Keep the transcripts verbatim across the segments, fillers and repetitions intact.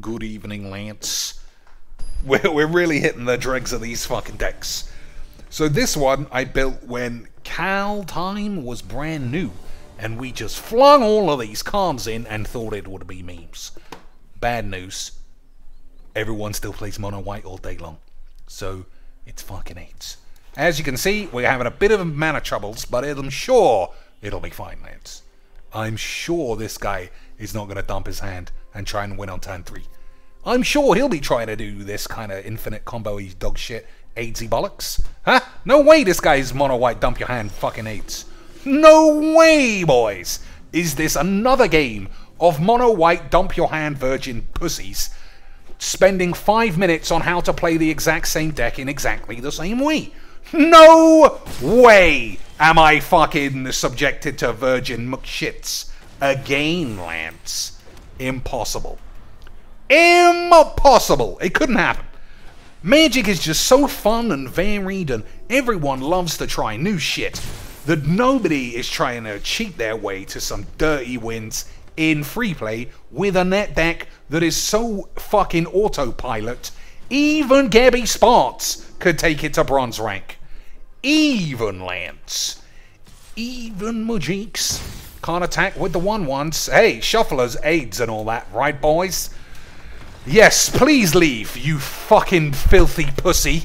Good evening, Lance. We're, we're really hitting the dregs of these fucking decks. So this one I built when Cal Time was brand new, and we just flung all of these cards in and thought it would be memes. Bad news. Everyone still plays mono white all day long. So it's fucking eights. As you can see, we're having a bit of mana troubles, but I'm sure it'll be fine, lads. I'm sure this guy is not going to dump his hand and try and win on turn three. I'm sure he'll be trying to do this kind of infinite combo-y dog shit eights-y bollocks. Huh? No way this guy's mono-white dump your hand fucking eights. No way, boys! Is this another game of mono-white dump your hand virgin pussies spending five minutes on how to play the exact same deck in exactly the same way? No way am I fucking subjected to virgin muckshits again, Lance. Impossible. Impossible. It couldn't happen. Magic is just so fun and varied, and everyone loves to try new shit, that nobody is trying to cheat their way to some dirty wins in free play with a net deck that is so fucking autopilot. Even Gabby Sparts could take it to bronze rank. Even Lance. Even Majeeks can't attack with the one once. Hey, shufflers, aids and all that, right, boys? Yes, please leave, you fucking filthy pussy.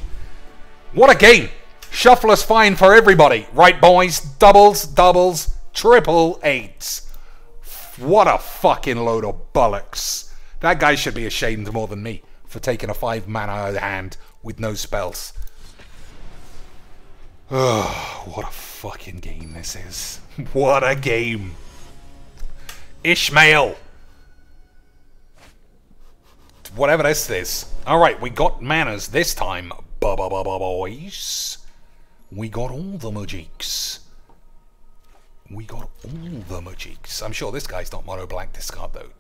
What a game. Shuffler's fine for everybody, right, boys? Doubles, doubles, triple eights. What a fucking load of bollocks. That guy should be ashamed more than me for taking a five mana hand with no spells. Oh, what a fucking game this is. What a game. Ishmael. Whatever this is. Alright, we got manas this time, boys. We got all the Majeeks. We got all the Majeeks. I'm sure this guy's not mono black discard though.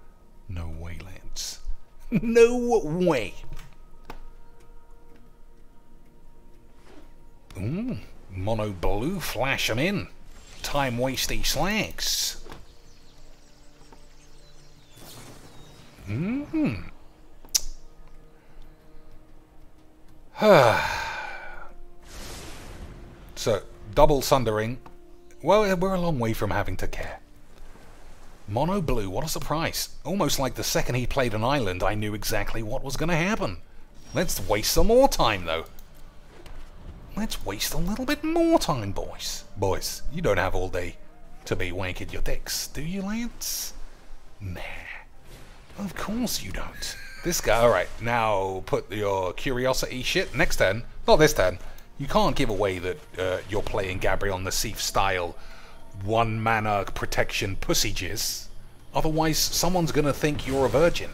No way, Lance. No way. Ooh, mono blue, flash them in. Time wasty slags. Mmm. So, double Sundering. Well, we're a long way from having to care. Mono blue, what a surprise. Almost like the second he played an island, I knew exactly what was going to happen. Let's waste some more time, though. Let's waste a little bit more time, boys. Boys, you don't have all day to be wanking your dicks, do you, Lance? Nah. Of course you don't. This guy, alright, now put your curiosity shit next turn. Not this turn. You can't give away that uh, you're playing Gabriel Nassif style one mana protection pussy jizz. Otherwise, someone's going to think you're a virgin.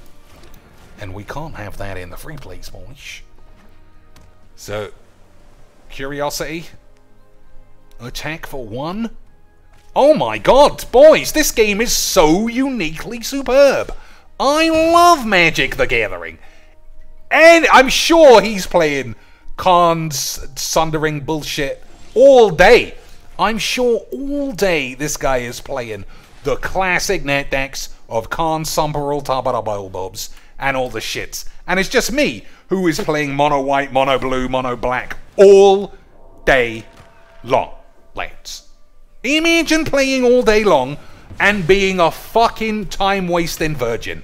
And we can't have that in the free plays, boys. So, curiosity. Attack for one. Oh my god, boys, this game is so uniquely superb. I love Magic the Gathering. And I'm sure he's playing Karn's Sundering bullshit all day. I'm sure all day this guy is playing the classic net decks of Karn's Temporal Sundering and all the shits. And it's just me who is playing mono white, mono blue, mono black all day long, lads. Imagine playing all day long and being a fucking time-wasting virgin.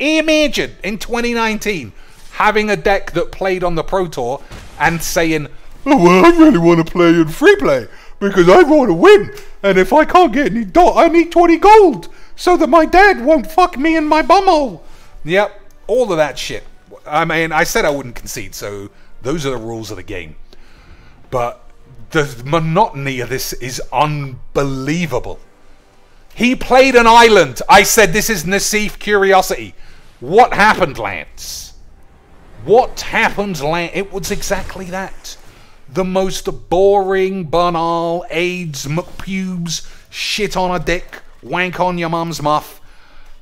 Imagine in twenty nineteen having a deck that played on the Pro Tour and saying, oh, well, I really want to play in free play because I want to win, and if I can't get any dot, I need twenty gold so that my dad won't fuck me in my bumhole. Yep, all of that shit. I mean, I said I wouldn't concede, so those are the rules of the game. But the monotony of this is unbelievable. He played an island. I said this is Nassif Curiosity. What happened, Lance? What happened, Lance? It was exactly that. The most boring, banal, AIDS, McPubes, shit on a dick, wank on your mum's muff.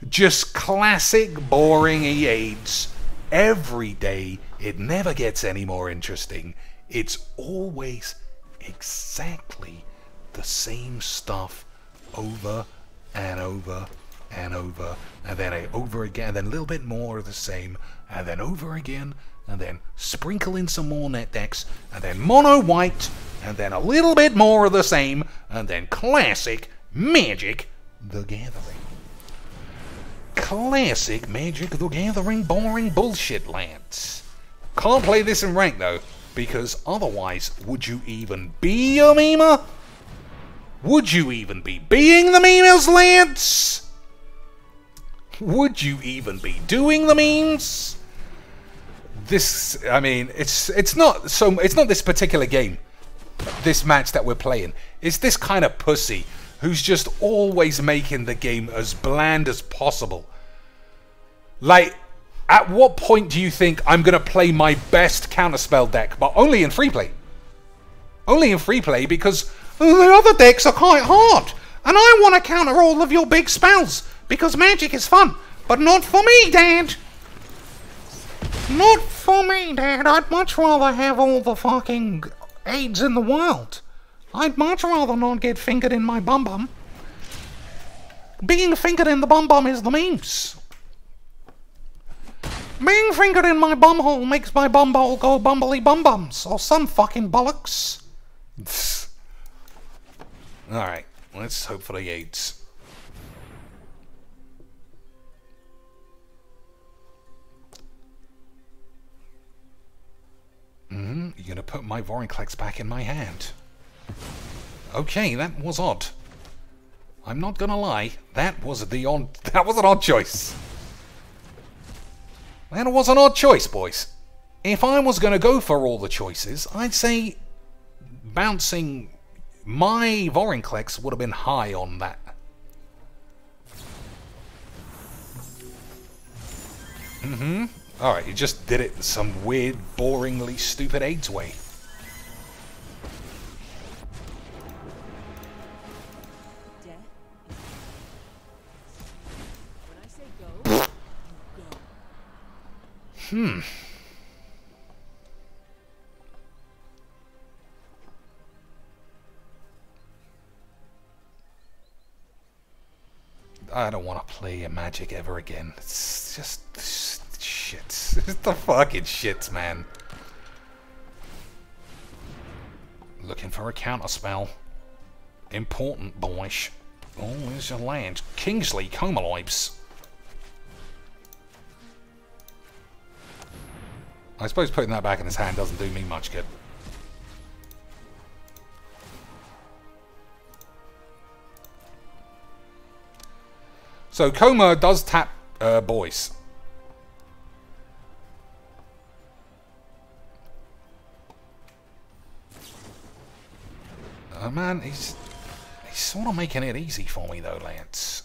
Just classic, boring AIDS. Every day, it never gets any more interesting. It's always exactly the same stuff over and over and over, and then a over again, and then a little bit more of the same, and then over again, and then sprinkle in some more net decks, and then mono white, and then a little bit more of the same, and then classic Magic the Gathering. Classic Magic the Gathering boring bullshit lands. Can't play this in rank though, because otherwise would you even be a memer? Would you even be being the memers, lads? Would you even be doing the memes? This, I mean, it's it's not so. It's not this particular game, this match that we're playing. It's this kind of pussy who's just always making the game as bland as possible. Like, at what point do you think I'm gonna play my best counterspell deck, but only in free play? Only in free play because the other decks are quite hard, and I want to counter all of your big spells, because Magic is fun, but not for me, Dad! Not for me, Dad! I'd much rather have all the fucking AIDS in the world. I'd much rather not get fingered in my bum-bum. Being fingered in the bum-bum is the memes. Being fingered in my bum-hole makes my bum-hole go bumbly bum-bums, or some fucking bollocks. Alright, let's hope for the AIDS. Mm-hmm. You're gonna put my Vorinclex back in my hand. Okay, that was odd. I'm not gonna lie, that was the on that was an odd choice. That was an odd choice, boys. If I was gonna go for all the choices, I'd say bouncing my Vorinclex would have been high on that. Mm-hmm. Alright, you just did it some weird, boringly stupid AIDS way. Death. When I say go, you go. Hmm. I don't want to play Magic ever again. It's just shit. It's the fucking shits, man. Looking for a counter spell. Important, boys. Oh, where's your land? Kingsley Comalipes. I suppose putting that back in his hand doesn't do me much good. So Koma does tap uh, boys. Oh man, he's he's sort of making it easy for me though, Lance.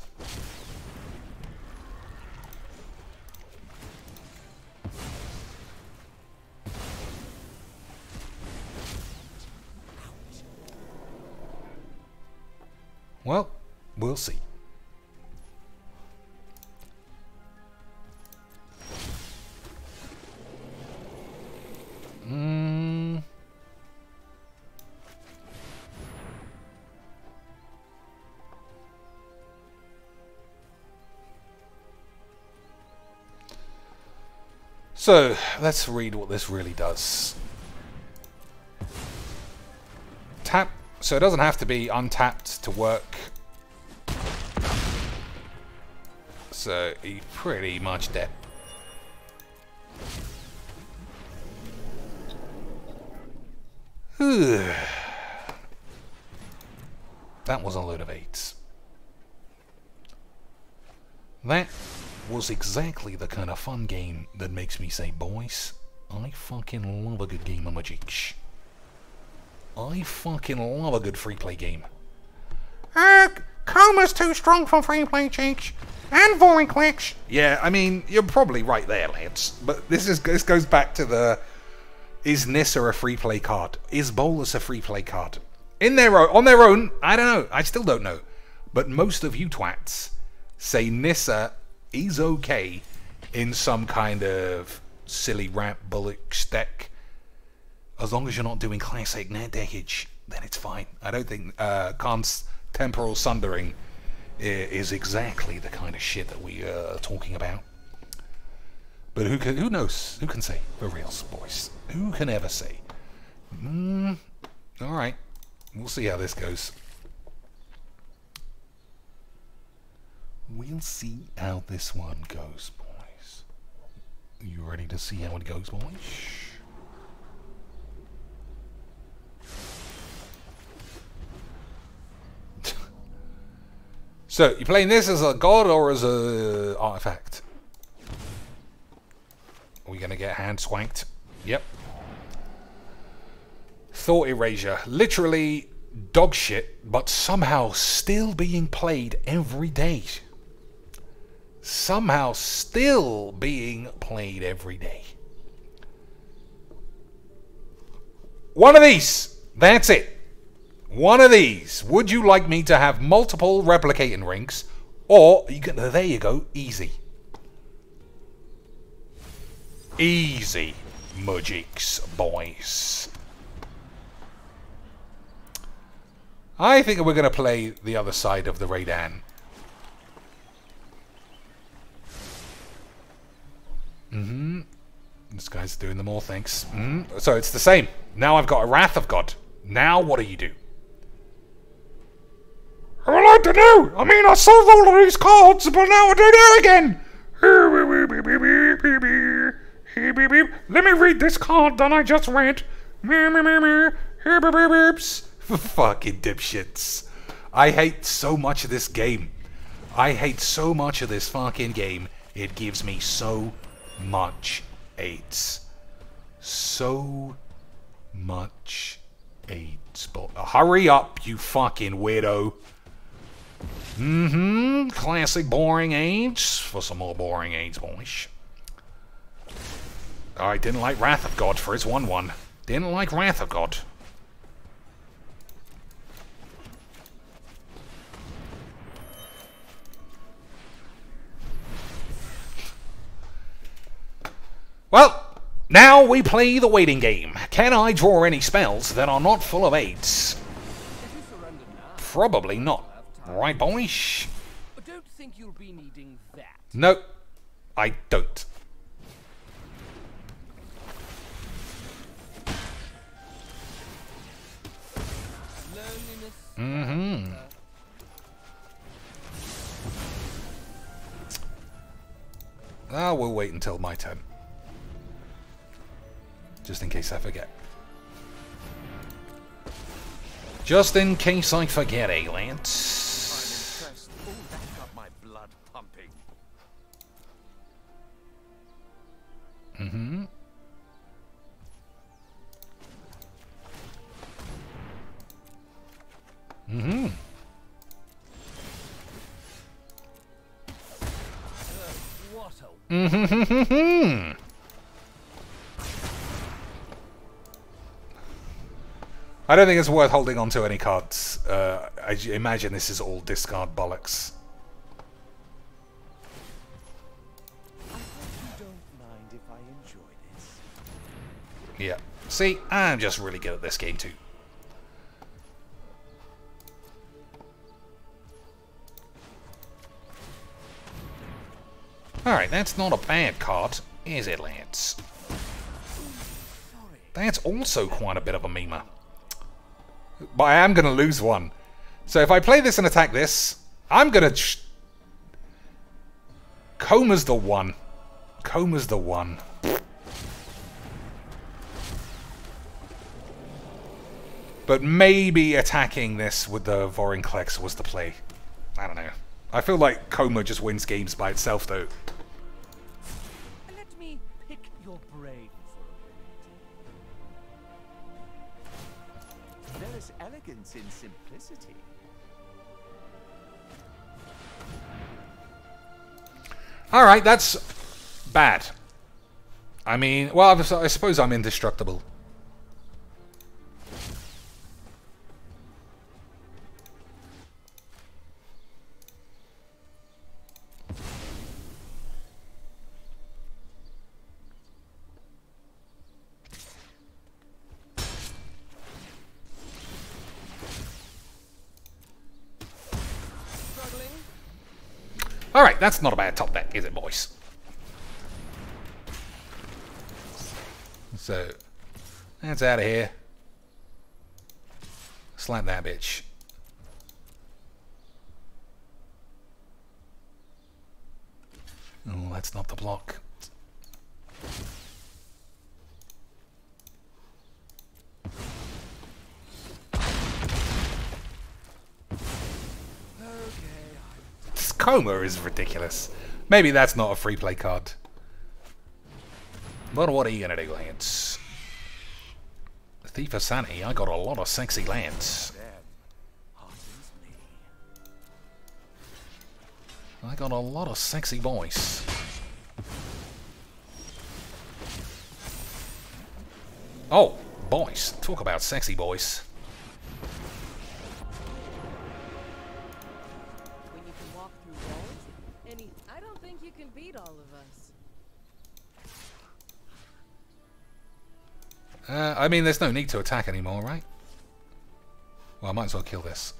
Well, we'll see. Mm. So, let's read what this really does. Tap, so it doesn't have to be untapped to work. So, he's pretty much dead. That was a load of eights. That was exactly the kind of fun game that makes me say, boys, I fucking love a good game of Magic. I fucking love a good free play game. Uh, Coma's too strong for free play, cheeks. And Vorinclex. Yeah, I mean, you're probably right there, lads. But this is this goes back to the... Is Nyssa a free play card? Is Bolas a free play card? In their own, on their own, I don't know. I still don't know. But most of you twats say Nyssa is okay in some kind of silly ramp bullocks deck. As long as you're not doing classic net deckage, then it's fine. I don't think uh, Karn's Temporal Sundering is exactly the kind of shit that we uh, are talking about. But who can, who knows? Who can say? For reals, boys. Who can ever say? Mm, all right. We'll see how this goes. We'll see how this one goes, boys. You ready to see how it goes, boys? So, you're playing this as a god or as a artifact? Are we going to get hand swanked? Yep. Thought erasure. Literally dog shit, but somehow still being played every day. Somehow still being played every day. One of these. That's it. One of these. Would you like me to have multiple replicating rings? Or, you can, there you go, easy. Easy, Mujiks, boys. I think we're going to play the other side of the Reidane. Mm-hmm. This guy's doing them all, thanks. Mm-hmm. So it's the same. Now I've got a Wrath of God. Now what do you do? I would like to do! I mean, I solved all of these cards, but now I do that again! Let me read this card that I just read. Fucking dipshits. I hate so much of this game. I hate so much of this fucking game. It gives me so much AIDS. So much AIDS. Hurry up, you fucking weirdo. Mm-hmm. Classic boring AIDS. For some more boring AIDS, boys. I didn't like Wrath of God for his one one. Didn't like Wrath of God. Well, now we play the waiting game. Can I draw any spells that are not full of AIDS? Probably not. Right, boys? I don't think you'll be needing that. No, I don't. Mm-hmm. Ah, we'll wait until my turn. Just in case I forget. Just in case I forget, eh, Lance? Mm-hmm. Mm-hmm. What a... Mm-hmm. I don't think it's worth holding on to any cards. Uh, I imagine this is all discard bollocks. Yeah. See, I'm just really good at this game too. Alright, that's not a bad card, is it, Lance? That's also quite a bit of a memer. But I am going to lose one. So if I play this and attack this, I'm going to... Coma's the one. Coma's the one. But maybe attacking this with the Vorinclex was the play. I don't know. I feel like Koma just wins games by itself, though. Let me pick your brain for a minute. There is elegance in simplicity. All right, that's bad. I mean, well, I suppose I'm indestructible. Alright, that's not a bad top deck, is it, boys? So, that's out of here. Slap that bitch. Oh, that's not the block. This Koma is ridiculous. Maybe that's not a free play card. But what are you going to do, lads? Thief of Sanity, I got a lot of sexy lands. I got a lot of sexy boys. Oh, boys. Talk about sexy boys. When you can walk through walls, and I don't think you can beat all of us. Uh, I mean, there's no need to attack anymore, right? Well, I might as well kill this.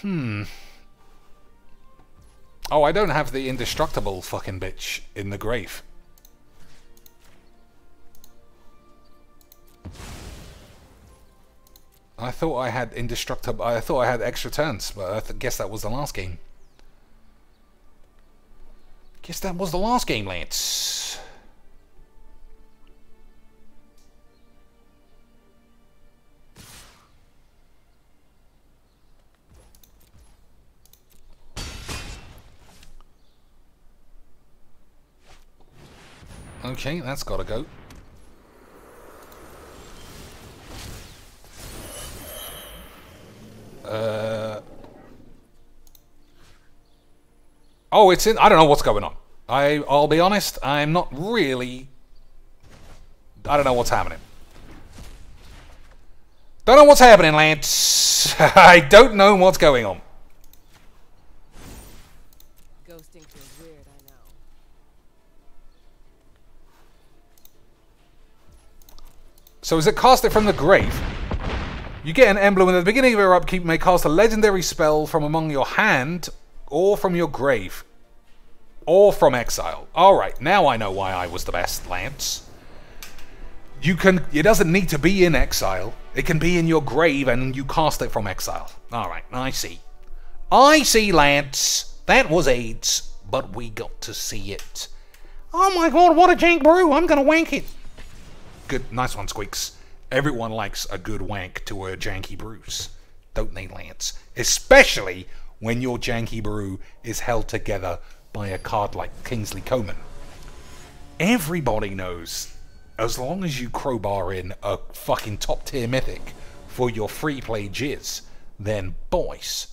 Hmm. Oh, I don't have the indestructible fucking bitch in the grave. I thought I had indestructible. I thought I had extra turns, but I th guess that was the last game. Guess that was the last game, Lance. Okay, that's gotta go. Uh, oh, it's in. I don't know what's going on. I, I'll be honest, I'm not really. I don't know what's happening. Don't know what's happening, Lance. I don't know what's going on. So is it cast it from the grave? You get an emblem, and at the beginning of your upkeep, you may cast a legendary spell from among your hand, or from your grave, or from exile. Alright, now I know why I was the best, Lance. You can, it doesn't need to be in exile. It can be in your grave, and you cast it from exile. Alright, I see. I see, Lance. That was AIDS, but we got to see it. Oh my god, what a jank brew. I'm gonna wank it. Good, nice one, Squeaks. Everyone likes a good wank to a janky brews, don't they, Lance? Especially when your janky brew is held together by a card like Kingsley Coman. Everybody knows, as long as you crowbar in a fucking top-tier mythic for your free-play jizz, then, boys,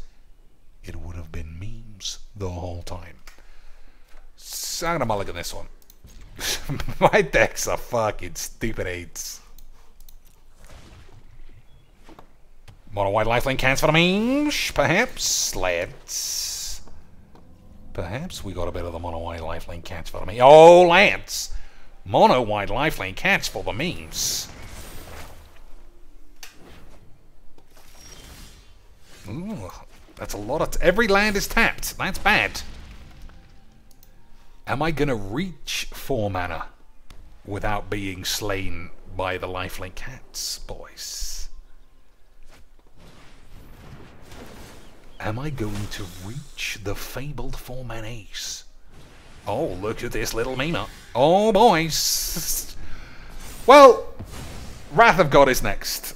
it would have been memes the whole time. So I'm gonna mulligan this one. My decks are fucking stupid AIDS. Mono white lifelink cans for the memes, perhaps, Lance. Perhaps we got a bit of the mono white lifelink cans for the memes. Oh, Lance! Mono white lifelink cans for the memes. Ooh, that's a lot of. T Every land is tapped. That's bad. Am I gonna reach four mana without being slain by the lifelink cats, boys? Am I going to reach the fabled four mana ace? Oh, look at this little meme. Oh, boys. Well, Wrath of God is next.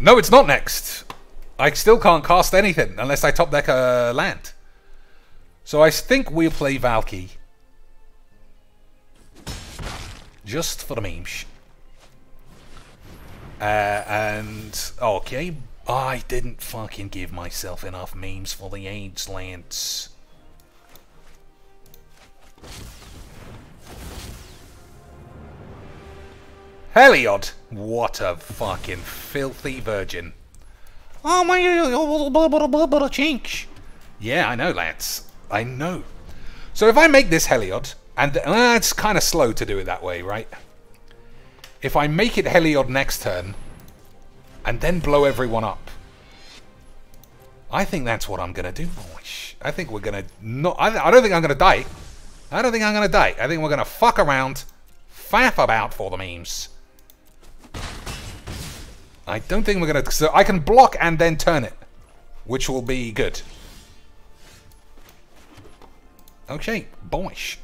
No, it's not next. I still can't cast anything unless I top deck a land. So I think we'll play Valki. Just for the memes. Uh, and, okay. I didn't fucking give myself enough memes for the AIDS, Lance. Heliod! What a fucking filthy virgin. Oh my, little change. Yeah, I know, lads. I know. So if I make this Heliod, and uh, it's kind of slow to do it that way, right? If I make it Heliod next turn, and then blow everyone up, I think that's what I'm going to do. I think we're going to not... I, th I don't think I'm going to die. I don't think I'm going to die. I think we're going to fuck around, faff about for the memes. I don't think we're going to... So I can block and then turn it, which will be good. Okay, boish.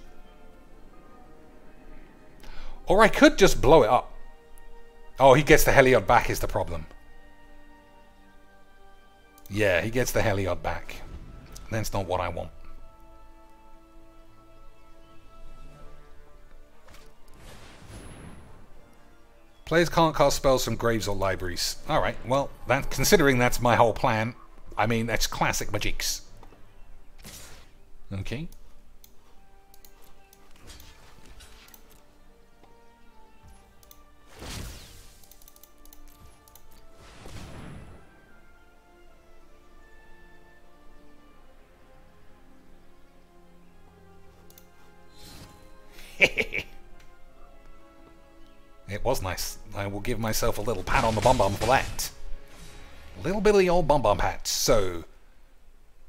Or I could just blow it up. Oh, he gets the Heliod back is the problem. Yeah, he gets the Heliod back. That's not what I want. Players can't cast spells from graves or libraries. Alright, well, that, considering that's my whole plan, I mean, that's classic Magiques. Okay. It was nice. I will give myself a little pat on the bum bum for that. Little bit of the old bum bum pat. So,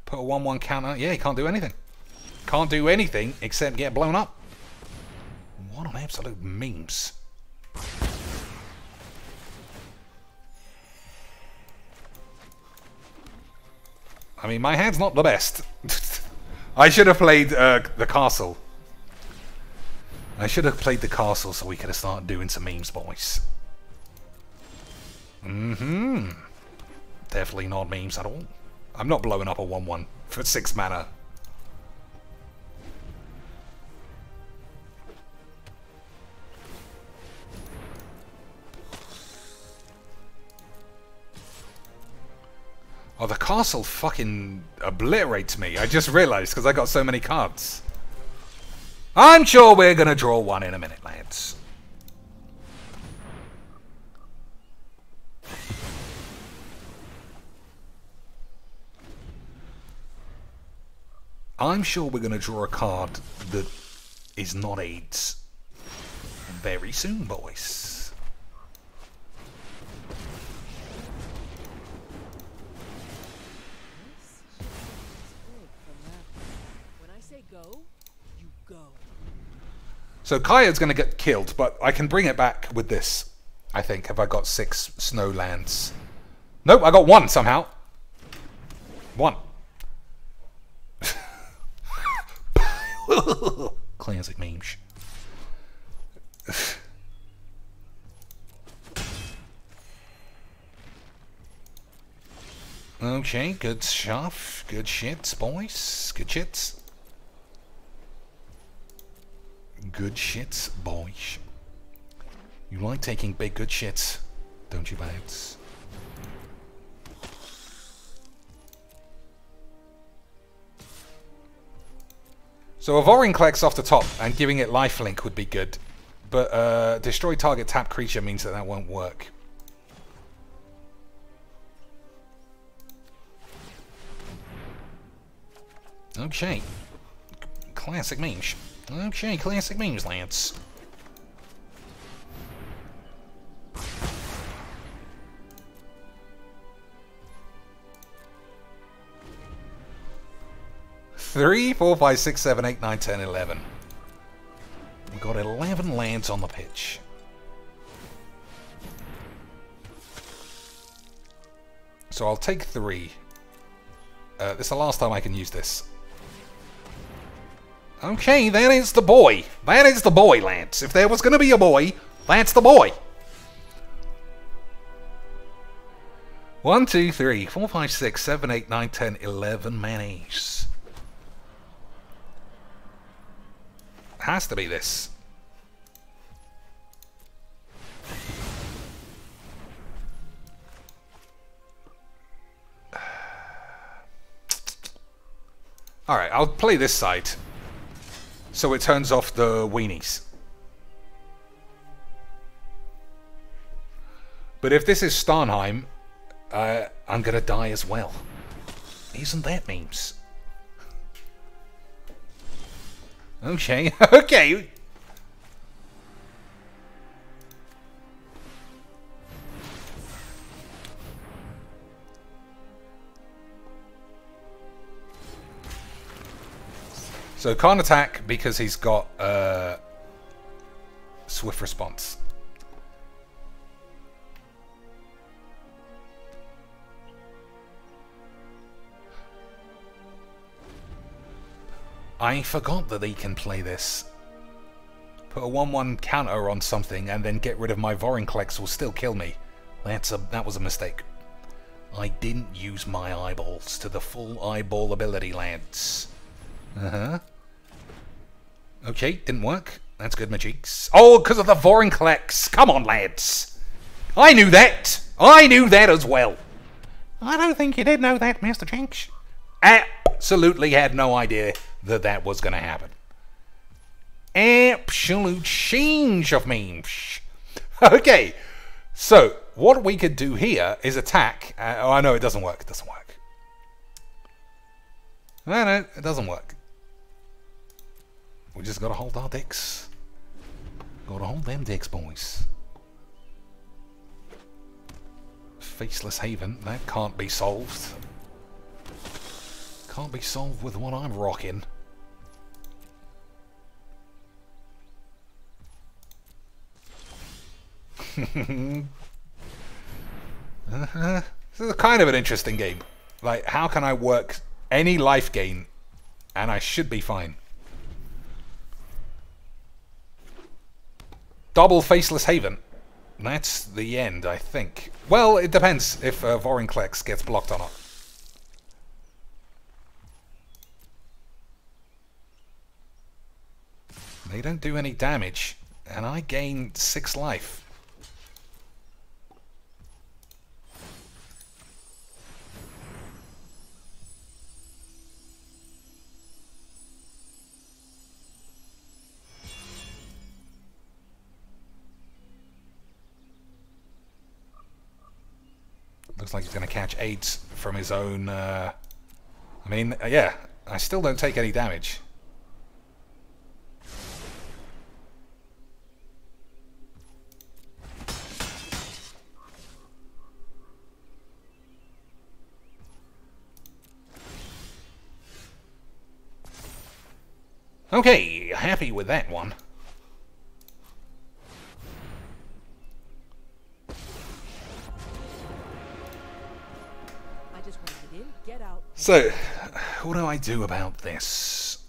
put a one one counter. Yeah, he can't do anything. Can't do anything except get blown up. What an absolute memes. I mean, my hand's not the best. I should have played uh, the castle. I should have played the castle so we could have started doing some memes, boys. Mm-hmm. Definitely not memes at all. I'm not blowing up a one one for six mana. Oh, the castle fucking obliterates me. I just realized because I got so many cards. I'm sure we're going to draw one in a minute, lads. I'm sure we're going to draw a card that is not AIDS very soon, boys. When I say go, you go. So Kaya's going to get killed, but I can bring it back with this, I think. Have I got six snow lands? Nope, I got one somehow. One. Classic memes. Okay, good stuff. Good shits, boys. Good shits. Good shits, boys. You like taking big good shits, don't you, lads? So a Vorinclex off the top and giving it lifelink would be good. But uh, destroy target tap creature means that that won't work. Okay. Classic memes. Okay, classic memes, lads. three, four, five, six, seven, eight, nine, ten, eleven. We've got eleven lands on the pitch. So I'll take three. Uh, this is the last time I can use this. Okay, that is the boy. That is the boy, lads. If there was going to be a boy, that's the boy. one, two, three, four, five, six, seven, eight, nine, ten, eleven manis. Has to be this. Alright, I'll play this side. So it turns off the weenies. But if this is Starnheim... Uh, I'm gonna die as well. Isn't that memes? Okay, okay! So can't attack because he's got uh, swift response. I forgot that he can play this. Put a one one counter on something and then get rid of my Vorinclex will still kill me. That's a that was a mistake. I didn't use my eyeballs to the full eyeball ability, lads. Uh-huh. Okay, didn't work. That's good, my cheeks. Oh, because of the Vorinclex. Come on, lads. I knew that. I knew that as well. I don't think you did know that, Mister Jinx. Absolutely had no idea that that was going to happen. Absolute change of memes. Okay. So, what we could do here is attack. Uh, oh, I know it doesn't work. It doesn't work. No, no, it doesn't work. We just gotta hold our dicks. Gotta hold them dicks, boys. Faceless Haven, that can't be solved. Can't be solved with what I'm rocking. uh-huh. This is kind of an interesting game. Like, how can I work any life gain, and I should be fine. Double Faceless Haven. That's the end, I think. Well, it depends if uh, Vorinclex gets blocked or not. They don't do any damage, and I gain six life. Looks like he's going to catch AIDS from his own... Uh, I mean, yeah, I still don't take any damage. Okay, happy with that one. So, what do I do about this?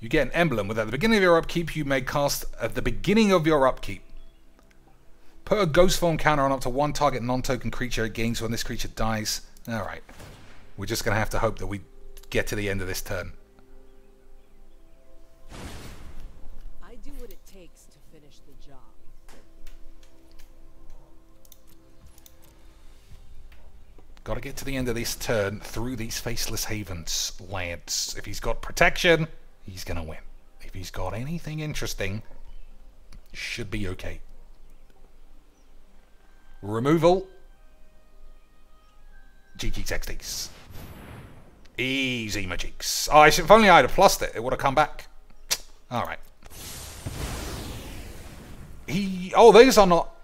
You get an emblem with at the beginning of your upkeep, you may cast at the beginning of your upkeep. Put a ghost form counter on up to one target non-token creature it gains when this creature dies. Alright. We're just going to have to hope that we get to the end of this turn. I do what it takes to finish the job. Gotta get to the end of this turn through these Faceless Havens, lads. If he's got protection, he's gonna win. If he's got anything interesting, should be okay. Removal. G G X Ds. Easy, my cheeks. Oh, I should, if only I had plussed it, it would have come back. Alright. He... Oh, these are not...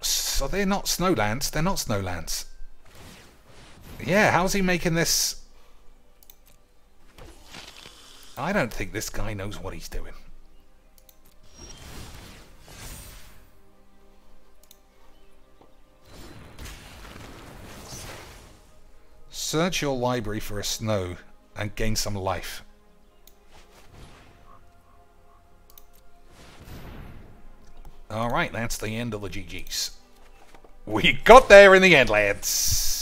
So they're not Snowlands. They're not Snowlands. Yeah, how's he making this? I don't think this guy knows what he's doing. Search your library for a snow and gain some life. Alright, that's the end of the G Gs. We got there in the end, lads!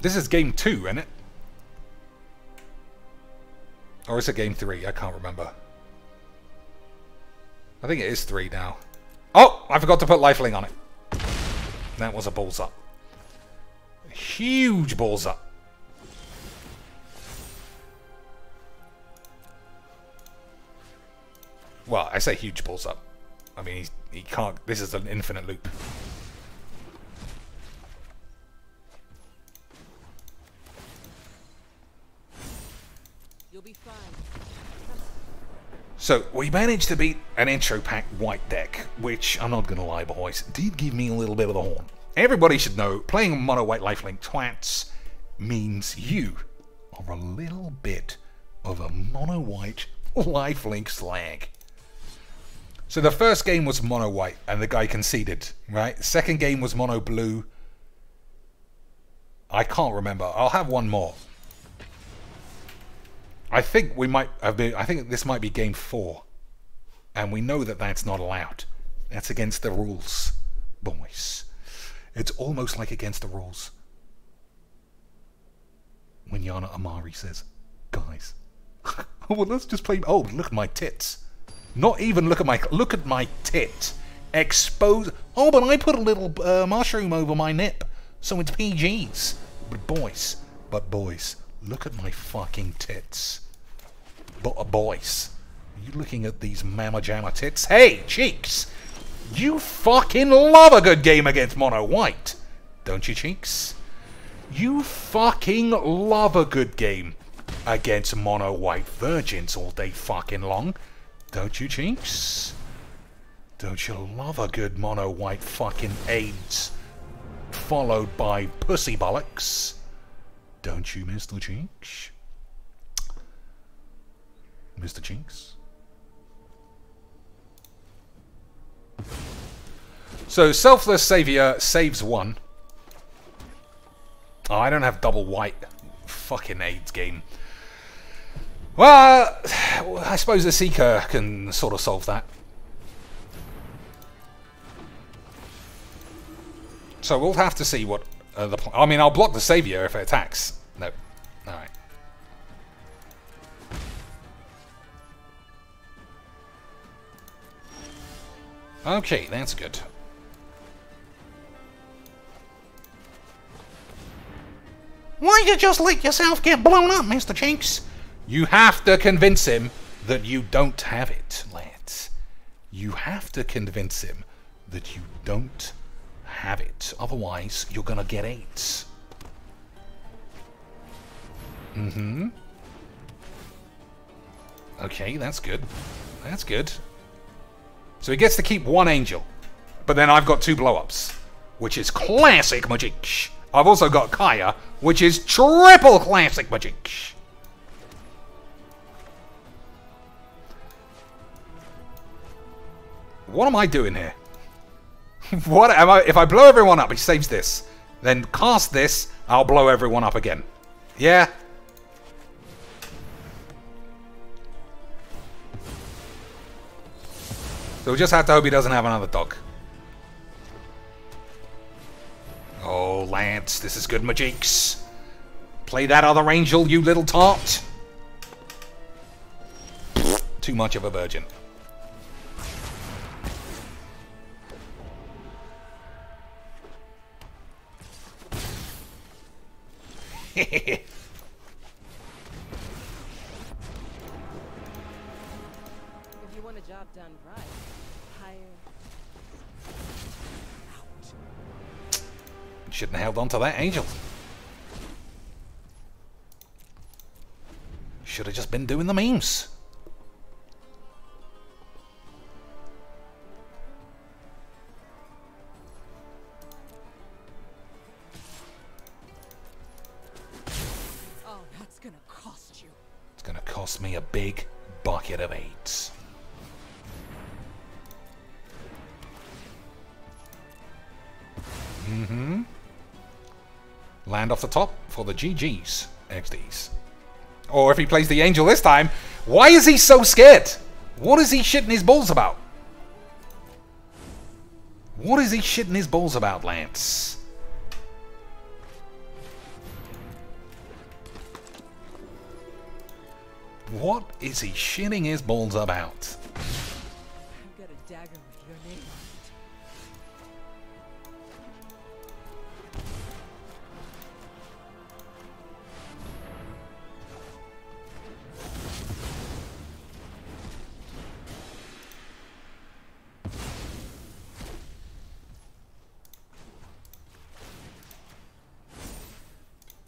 This is game two, isn't it? or is it game three? I can't remember. I think it is three now. Oh, I forgot to put lifelink on it. That was a balls up. A huge balls up. Well, I say huge balls up. I mean, he's, he can't... This is an infinite loop. You'll be fine. So, we managed to beat an intro pack white deck, which, I'm not going to lie, boys, did give me a little bit of the horn. Everybody should know, playing mono white lifelink twats means you are a little bit of a mono white lifelink slag. So the first game was mono white and the guy conceded, right? Second game was mono blue. I can't remember. I'll have one more. I think we might have been, I think this might be game four. And we know that that's not allowed. That's against the rules, boys. It's almost like against the rules. When Yana Amari says, guys, well, let's just play. Oh, look at my tits. Not even look at my look at my tit. Expose. Oh, but I put a little uh, mushroom over my nip, so it's P Gs. But boys, but boys, look at my fucking tits. But uh, boys, are you looking at these mama jamma tits? Hey, cheeks, you fucking love a good game against mono white, don't you, cheeks? You fucking love a good game against mono white virgins all day fucking long. Don't you, cheeks? Don't you love a good mono white fucking AIDS followed by pussy bollocks? Don't you, Mister Cheeks? Mister Cheeks? So, Selfless Savior saves one. Oh, I don't have double white. Fucking AIDS game. Well, I suppose the Seeker can sort of solve that. So we'll have to see what uh, the... I mean, I'll block the Savior if it attacks. No. Alright. Okay, that's good. Why you just let yourself get blown up, Mister Chinks? You have to convince him that you don't have it, lads. You have to convince him that you don't have it. Otherwise, you're gonna get eight. Mm-hmm. Okay, that's good. That's good. So he gets to keep one angel. But then I've got two blow-ups, which is classic magic. I've also got Kaya, which is triple classic magic. What am I doing here? What am I? If I blow everyone up, he saves this. Then cast this, I'll blow everyone up again. Yeah. So we just have to hope he doesn't have another dog. Oh, Lance, this is good, Majeeks. Play that other angel, you little tart. Too much of a virgin. If you want a job done right, hire out. Shouldn't have held on to that angel. Should have just been doing the memes. Me a big bucket of eights. Mm-hmm. Land off the top for the G Gs, X Ds. Or if he plays the angel this time, why is he so scared? What is he shitting his balls about? What is he shitting his balls about, Lance? What is he shitting his balls about? I've got a dagger with your name on it.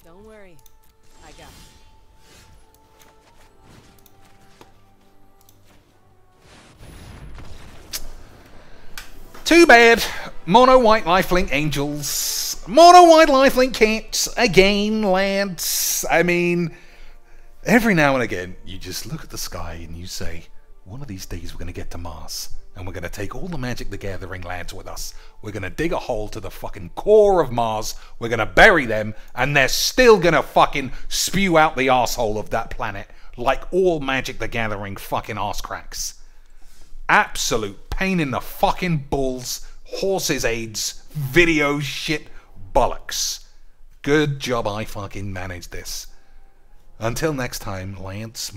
Don't worry, I got it. Too bad. Mono white lifelink angels. Mono white lifelink cats again, lads. I mean, every now and again, you just look at the sky and you say, one of these days we're going to get to Mars. And we're going to take all the Magic the Gathering lads with us. We're going to dig a hole to the fucking core of Mars. We're going to bury them. And they're still going to fucking spew out the asshole of that planet. Like all Magic the Gathering fucking arse cracks. Absolute pain in the fucking balls, horses aids, video shit, bollocks. Good job I fucking managed this. Until next time, Lance.